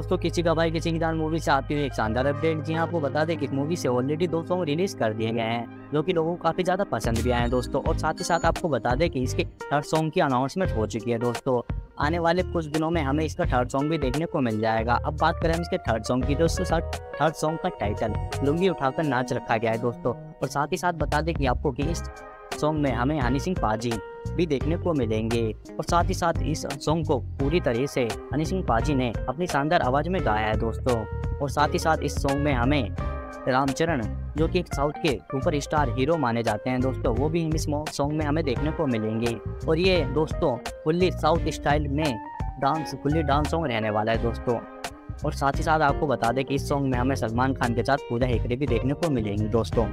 दोस्तों किसी का भाई किसी की जान मूवी से आती हुई एक शानदार अपडेट। जी आपको बता दें कि इस मूवी से ऑलरेडी 2 सॉन्ग रिलीज कर दिए गए हैं जो कि लोगों को काफी ज्यादा पसंद भी आए हैं दोस्तों। और साथ ही साथ आपको बता दें कि इसके 3rd सॉन्ग की अनाउंसमेंट हो चुकी है दोस्तों। आने वाले कुछ दिनों में हमें इसका 3rd सॉन्ग भी देखने को मिल जाएगा। अब बात करें हम इसके 3rd सॉन्ग की दोस्तों। 3rd सॉन्ग का टाइटल लुंगी उठाकर नाच रखा गया है दोस्तों। और साथ ही साथ बता दें कि आपको कि इस सॉन्ग में हमें हनी सिंह पाजी भी देखने को मिलेंगे। और साथ ही साथ इस सॉन्ग को पूरी तरह से हनी सिंह पाजी ने अपनी शानदार आवाज में गाया है दोस्तों। और साथ ही साथ इस सॉन्ग में हमें राम चरण जो कि साउथ के सुपरस्टार हीरो माने जाते हैं दोस्तों, वो भी इस सॉन्ग में हमें देखने को मिलेंगे। और ये दोस्तों फुल्ली साउथ स्टाइल में फुल्ली डांस सॉन्ग रहने वाला है दोस्तों। और साथ ही साथ आपको बता दें कि इस सॉन्ग में हमें सलमान खान के साथ पूजा हेगड़े भी देखने को मिलेंगी दोस्तों।